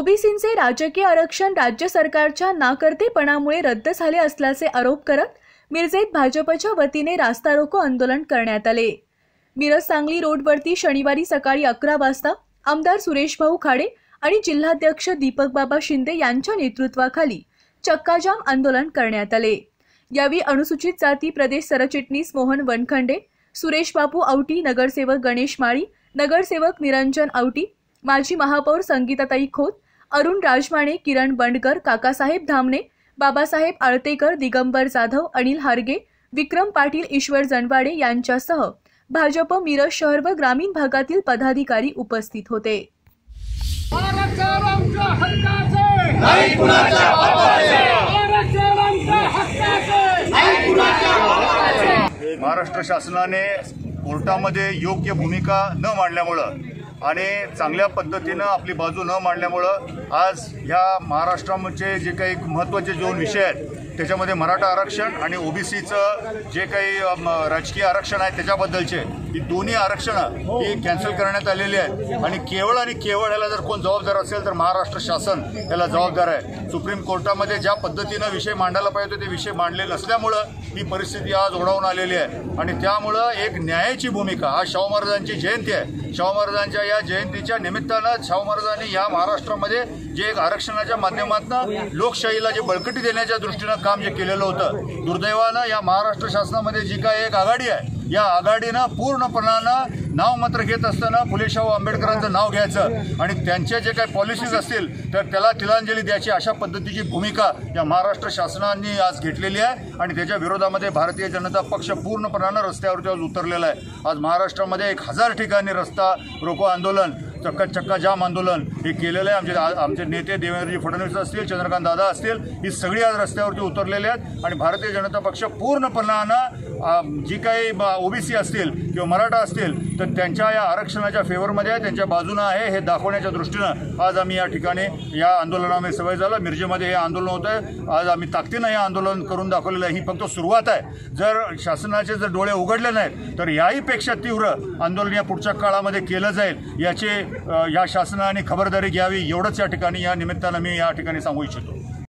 ओबीसींचे राजकीय आरक्षण राज्य सरकारच्या नाकर्तेपणामुळे रद्द झाले असल्याचे आरोप करत मिरजेत भाजपच्या वतीने रास्ता रोको आंदोलन करण्यात आले। मिरज सांगली रोडवरती शनिवारी सकाळी 11 वाजता आमदार सुरेश भाऊ खाडे आणि जिल्हाध्यक्ष दीपक बाबा शिंदे यांच्या नेतृत्वाखाली चक्काजाम आंदोलन करण्यात आले। यावेळी अनुसूचित जाती प्रदेश सरचिटणीस मोहन वनखंडे, सुरेश बापू आवटी, नगरसेवक गणेश माळी, नगरसेवक निरंजन आवटी, माजी महापौर संगीताताई खोत, अरुण राजमाने, किरण बंडकर, काकासाहेब धामणे, बाबासाहेब आळतेकर, दिगंबर जाधव, अनिल हारगे, विक्रम पाटील, ईश्वर जनवाडे यांच्यासह भाजप मिरज शहर व ग्रामीण भागातील पदाधिकारी उपस्थित होते। महाराष्ट्र शासनाने कोर्टामध्ये योग्य भूमिका न मांडल्यामुळे आणि चांगल्या पद्धतीने आपली बाजू न मांडल्यामुळे आज ह्या महाराष्ट्रामध्ये जे काही महत्त्वाचे दोन विषय आहेत त्याच्यामध्ये मराठा आरक्षण आणि ओबीसीचं जे काही राजकीय आरक्षण आहे त्याच्याबद्दलचे ही दोन्ही आरक्षणं ही कॅन्सल करण्यात आलेली आहेत आणि केवळ ह्याला जर कोण जबाबदार असेल तर महाराष्ट्र शासन याला जबाबदार आहे। सुप्रीम कोर्टामध्ये ज्या पद्धतीनं विषय मांडायला पाहिजे होते ते विषय मांडले नसल्यामुळं ही परिस्थिती आज ओढावून आलेली आहे आणि त्यामुळं एक न्यायाची भूमिका, हा शाहू महाराजांची जयंती आहे, शाहू महाराजांच्या या जयंतीच्या निमित्तानं शाहू महाराजांनी या महाराष्ट्रामध्ये जे एक आरक्षणाच्या माध्यमातून लोकशाहीला जे बळकटी देण्याच्या दृष्टीनं काम जे केलेलं होतं, दुर्दैवानं या महाराष्ट्र शासनामध्ये जी काय एक आघाडी आहे या आघाडीनं पूर्णपणानं नावमात्र घेत असताना फुलेशाहू आंबेडकरांचं नाव घ्यायचं आणि त्यांच्या जे काही पॉलिसीज असतील तर त्याला तिलांजली द्यायची अशा पद्धतीची भूमिका या महाराष्ट्र शासनाने आज घेतलेली आहे आणि त्याच्या विरोधामध्ये भारतीय जनता पक्ष पूर्णपणानं रस्त्यावरती आज उतरलेला आहे। आज महाराष्ट्रामध्ये 1000 ठिकाणी रस्ता रोको आंदोलन, चक्काजाम आंदोलन हे केलेलं आहे। आमचे नेते देवेंद्रजी फडणवीस असतील, चंद्रकांत दादा असतील, ही सगळी आज रस्त्यावरती उतरलेले आहेत आणि भारतीय जनता पक्ष पूर्णपणानं जी काही ओबीसी असतील किंवा मराठा असतील तर त्यांच्या या आरक्षणाच्या फेवरमध्ये आहे, त्यांच्या बाजूनं आहे हे दाखवण्याच्या दृष्टीनं आज आम्ही या ठिकाणी या आंदोलनामध्ये सहभागी झालो। मिरजेमध्ये हे आंदोलन होतं आहे, आज आम्ही ताकदीनं हे आंदोलन करून दाखवलेलं आहे। ही फक्त सुरुवात आहे, जर शासनाचे जर डोळे उघडले नाहीत तर याहीपेक्षा तीव्र आंदोलन या पुढच्या काळामध्ये केलं जाईल याचे या शासनाने खबरदारी घ्यावी एवढंच या ठिकाणी या निमित्तानं मी या ठिकाणी सांगू इच्छितो।